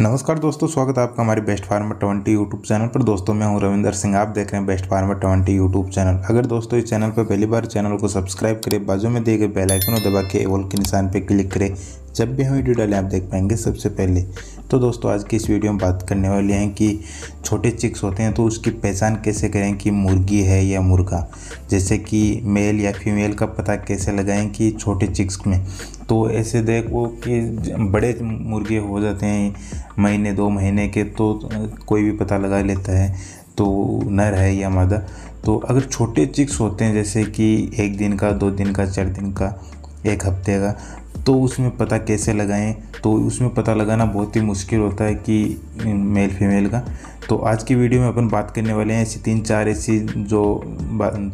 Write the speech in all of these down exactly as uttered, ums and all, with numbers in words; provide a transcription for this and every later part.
नमस्कार दोस्तों, स्वागत है आपका हमारे best farmer twenty YouTube channel पर। दोस्तों मैं हूं रविंदर सिंह, आप देख रहे हैं best farmer twenty YouTube channel. अगर दोस्तों इस चैनल पर पहली बार चैनल को सब्सक्राइब करें, बाजू में दिए गए बेल आइकन को दबा के ऑल के निशान पर क्लिक करें, जब भी हम वीडियो डालें आप देख पाएंगे सबसे पहले। तो दोस्तों आज की इस वीडियो में बात करने वाले हैं कि छोटे चिक्स होते हैं तो उसकी पहचान कैसे करें कि मुर्गी है या मुर्गा, जैसे कि मेल या फीमेल का पता कैसे लगाएं कि छोटे चिक्स में। तो ऐसे देखो कि बड़े मुर्गे हो जाते हैं महीने दो महीने के तो कोई भी पता लगा लेता है तो नर है या मादा। तो अगर छोटे चिक्स होते हैं जैसे कि एक दिन का, दो दिन का, चार दिन का, एक हफ्ते का, तो उसमें पता कैसे लगाएं। तो उसमें पता लगाना बहुत ही मुश्किल होता है कि मेल फीमेल का। तो आज की वीडियो में अपन बात करने वाले हैं ऐसी तीन चार ऐसी जो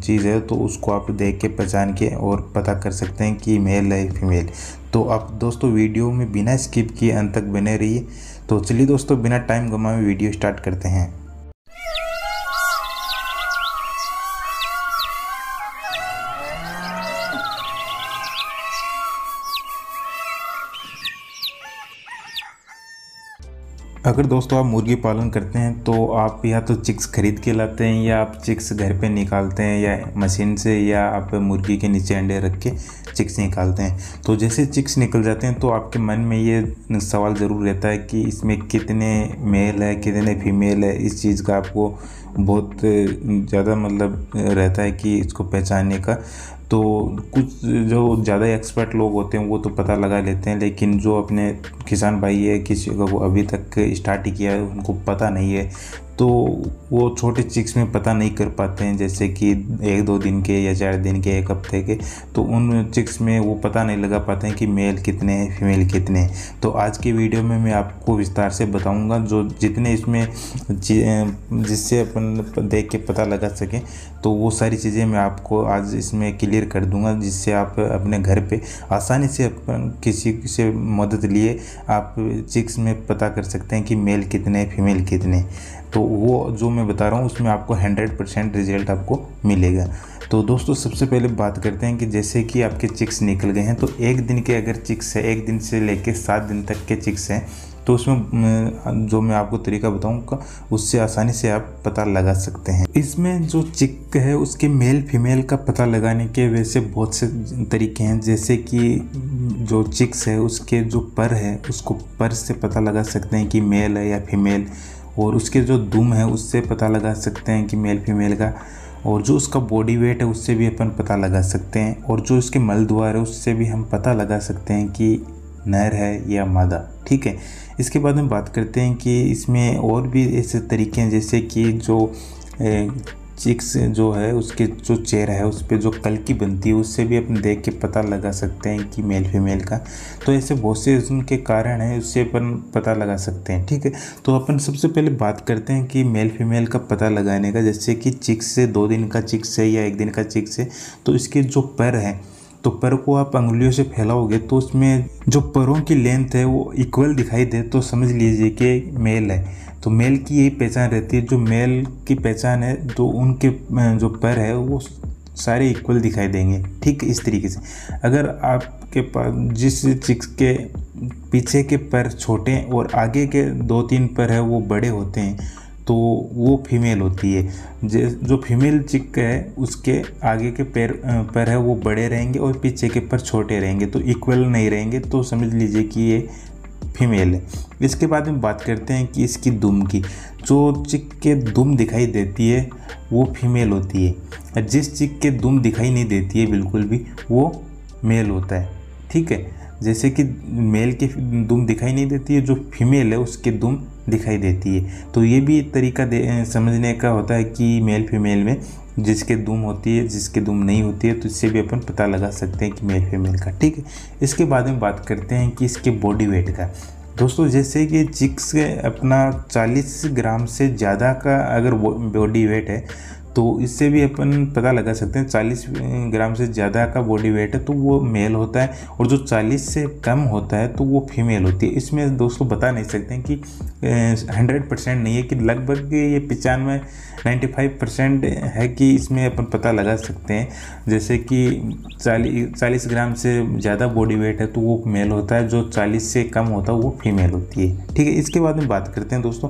चीज़ है तो उसको आप देख के पहचान के और पता कर सकते हैं कि मेल है फीमेल। तो आप दोस्तों वीडियो में बिना स्किप किए अंत तक बने रहिए। तो चलिए दोस्तों बिना टाइम गंवाए वीडियो स्टार्ट करते हैं। अगर दोस्तों आप मुर्गी पालन करते हैं तो आप या तो चिक्स खरीद के लाते हैं या आप चिक्स घर पे निकालते हैं या मशीन से, या आप मुर्गी के नीचे अंडे रख के चिक्स निकालते हैं। तो जैसे चिक्स निकल जाते हैं तो आपके मन में ये सवाल ज़रूर रहता है कि इसमें कितने मेल है कितने फीमेल है। इस चीज़ का आपको बहुत ज़्यादा मतलब रहता है कि इसको पहचानने का। तो कुछ जो ज़्यादा एक्सपर्ट लोग होते हैं वो तो पता लगा लेते हैं, लेकिन जो अपने किसान भाई है किसी का वो अभी तक स्टार्ट ही किया है उनको पता नहीं है तो वो छोटे चिक्स में पता नहीं कर पाते हैं, जैसे कि एक दो दिन के या चार दिन के, एक हफ्ते के। तो उन चिक्स में वो पता नहीं लगा पाते हैं कि मेल कितने हैं फीमेल कितने हैं। तो आज की वीडियो में मैं आपको विस्तार से बताऊंगा जो जितने इसमें जिससे अपन देख के पता लगा सकें तो वो सारी चीज़ें मैं आपको आज इसमें क्लियर कर दूँगा, जिससे आप अपने घर पर आसानी से अपन किसी से मदद लिए आप चिक्स में पता कर सकते हैं कि मेल कितने फीमेल कितने। तो वो जो मैं बता रहा हूँ उसमें आपको हंड्रेड परसेंट रिजल्ट आपको मिलेगा। तो दोस्तों सबसे पहले बात करते हैं कि जैसे कि आपके चिक्स निकल गए हैं तो एक दिन के अगर चिक्स है, एक दिन से लेके सात दिन तक के चिक्स हैं, तो उसमें जो मैं आपको तरीका बताऊंगा उससे आसानी से आप पता लगा सकते हैं। इसमें जो चिक है उसके मेल फीमेल का पता लगाने के वैसे बहुत से तरीके हैं, जैसे कि जो चिक्स है उसके जो पर है उसको पर से पता लगा सकते हैं कि मेल है या फीमेल, और उसके जो दुम है उससे पता लगा सकते हैं कि मेल फीमेल का, और जो उसका बॉडी वेट है उससे भी अपन पता लगा सकते हैं, और जो उसके मलद्वार है उससे भी हम पता लगा सकते हैं कि नर है या मादा। ठीक है, इसके बाद में बात करते हैं कि इसमें और भी ऐसे तरीके हैं जैसे कि जो ए, चिक्स जो है उसके जो चेहरा है उस पर जो कलकी बनती है उससे भी अपन देख के पता लगा सकते हैं कि मेल फीमेल का। तो ऐसे बहुत से उनके कारण हैं उससे अपन पता लगा सकते हैं। ठीक है, तो अपन सबसे पहले बात करते हैं कि मेल फीमेल का पता लगाने का, जैसे कि चिक्स से दो दिन का चिक्स है या एक दिन का चिक्स है तो इसके जो पर हैं तो पर को आप अंगुलियों से फैलाओगे तो उसमें जो परों की लेंथ है वो इक्वल दिखाई दे तो समझ लीजिए कि मेल है। तो मेल की यही पहचान रहती है, जो मेल की पहचान है तो उनके जो पर है वो सारे इक्वल दिखाई देंगे। ठीक, इस तरीके से अगर आपके पास जिस चिक्स के पीछे के पर छोटे और आगे के दो तीन पर है वो बड़े होते हैं तो वो फीमेल होती है। जो फीमेल चिक है उसके आगे के पैर पर है वो बड़े रहेंगे और पीछे के पर छोटे रहेंगे तो इक्वल नहीं रहेंगे, तो समझ लीजिए कि ये फीमेल है। इसके बाद में बात करते हैं कि इसकी दुम की, जो चिक के दुम दिखाई देती है वो फीमेल होती है और जिस चिक के दुम दिखाई नहीं देती है बिल्कुल भी वो मेल होता है। ठीक है, जैसे कि मेल के दुम दिखाई नहीं देती है, जो फीमेल है उसके दुम दिखाई देती है। तो ये भी तरीका समझने का होता है कि मेल फीमेल में जिसके दुम होती है जिसके दुम नहीं होती है, तो इससे भी अपन पता लगा सकते हैं कि मेल फीमेल का। ठीक है, इसके बाद में बात करते हैं कि इसके बॉडी वेट का। दोस्तों जैसे कि चिक्स अपना चालीस ग्राम से ज़्यादा का अगर बॉडी वेट है तो इससे भी अपन पता लगा सकते हैं चालीस ग्राम से ज़्यादा का बॉडी वेट है तो वो मेल होता है, और जो चालीस से कम होता है तो वो फीमेल होती है। इसमें दोस्तों बता नहीं सकते हैं कि हंड्रेड परसेंट नहीं है कि लगभग ये पचानवे नाइन्टी फाइव परसेंट है कि इसमें अपन पता लगा सकते हैं। जैसे कि चालीस चालीस ग्राम से ज़्यादा बॉडी वेट है तो वो मेल होता है, जो चालीस से कम होता है वो फीमेल होती है। ठीक है, इसके बाद में बात करते हैं दोस्तों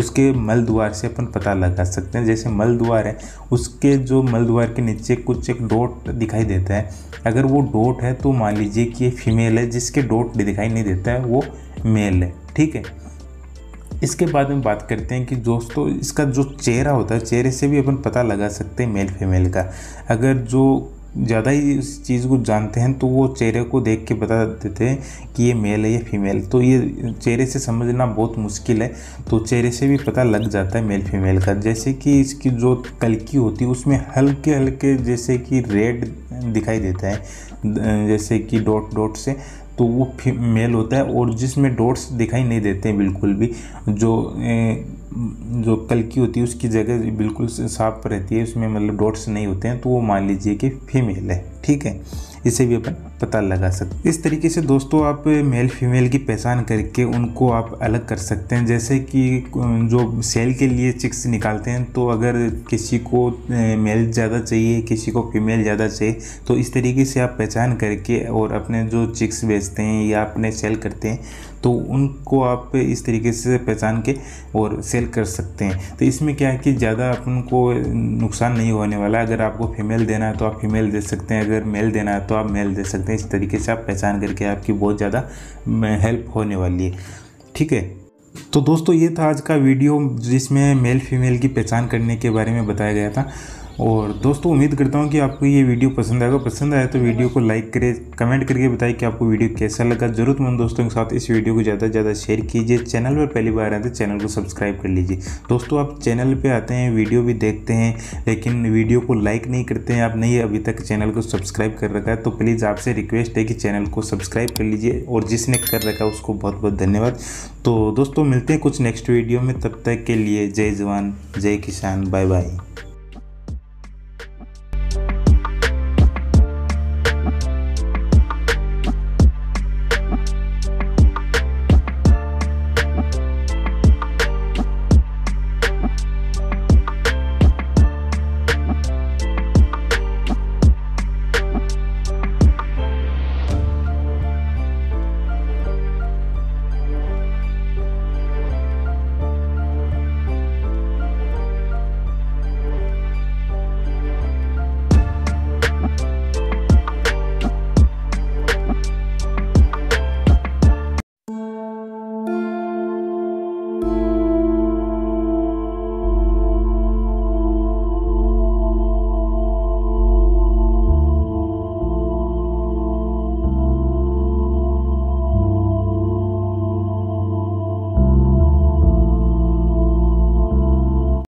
उसके मल द्वार से अपन पता लगा सकते हैं। जैसे मल द्वार है उसके जो मल द्वार के नीचे कुछ एक डॉट दिखाई देता है, अगर वो डॉट है तो मान लीजिए कि ये फीमेल है, जिसके डॉट दिखाई नहीं देता है वो मेल है। ठीक है, इसके बाद में बात करते हैं कि दोस्तों इसका जो चेहरा होता है, चेहरे से भी अपन पता लगा सकते हैं मेल फीमेल का। अगर जो ज़्यादा ही इस चीज़ को जानते हैं तो वो चेहरे को देख के बता देते हैं कि ये मेल है या फीमेल, तो ये चेहरे से समझना बहुत मुश्किल है, तो चेहरे से भी पता लग जाता है मेल फीमेल का। जैसे कि इसकी जो कलकी होती है उसमें हल्के हल्के जैसे कि रेड दिखाई देता है, जैसे कि डॉट डॉट से, तो वो मेल होता है। और जिसमें डॉट्स दिखाई नहीं देते हैं बिल्कुल भी, जो जो कलकी होती है उसकी जगह बिल्कुल साफ रहती है, उसमें मतलब डॉट्स नहीं होते हैं, तो वो मान लीजिए कि फीमेल है। ठीक है, इसे भी अपन पता लगा सकते हैं। इस तरीके से दोस्तों आप मेल फीमेल की पहचान करके उनको आप अलग कर सकते हैं। जैसे कि जो सेल के लिए चिक्स निकालते हैं, तो अगर किसी को मेल ज़्यादा चाहिए किसी को फीमेल ज़्यादा चाहिए, तो इस तरीके से आप पहचान करके और अपने जो चिक्स बेचते हैं या अपने सेल करते हैं तो उनको आप इस तरीके से पहचान के और सेल कर सकते हैं। तो इसमें क्या है कि ज़्यादा अपन को नुकसान नहीं होने वाला। अगर आपको फीमेल देना है तो आप फीमेल दे सकते हैं, अगर मेल देना है तो आप मेल दे सकते हैं। इस तरीके से आप पहचान करके आपकी बहुत ज़्यादा हेल्प होने वाली है। ठीक है, तो दोस्तों ये था आज का वीडियो जिसमें मेल फीमेल की पहचान करने के बारे में बताया गया था। और दोस्तों उम्मीद करता हूँ कि आपको ये वीडियो पसंद आएगा। पसंद आया तो वीडियो को लाइक करें, कमेंट करके बताइए कि आपको वीडियो कैसा लगा। ज़रूरतमंद दोस्तों के साथ इस वीडियो को ज़्यादा से ज़्यादा शेयर कीजिए। चैनल पर पहली बार आए तो चैनल को सब्सक्राइब कर लीजिए। दोस्तों आप चैनल पर आते हैं, वीडियो भी देखते हैं, लेकिन वीडियो को लाइक नहीं करते हैं, आपने ये अभी तक चैनल को सब्सक्राइब कर रखा है, तो प्लीज़ आपसे रिक्वेस्ट है कि चैनल को सब्सक्राइब कर लीजिए। और जिसने कर रखा है उसको बहुत बहुत धन्यवाद। तो दोस्तों मिलते हैं कुछ नेक्स्ट वीडियो में, तब तक के लिए जय जवान जय किसान, बाय बाय।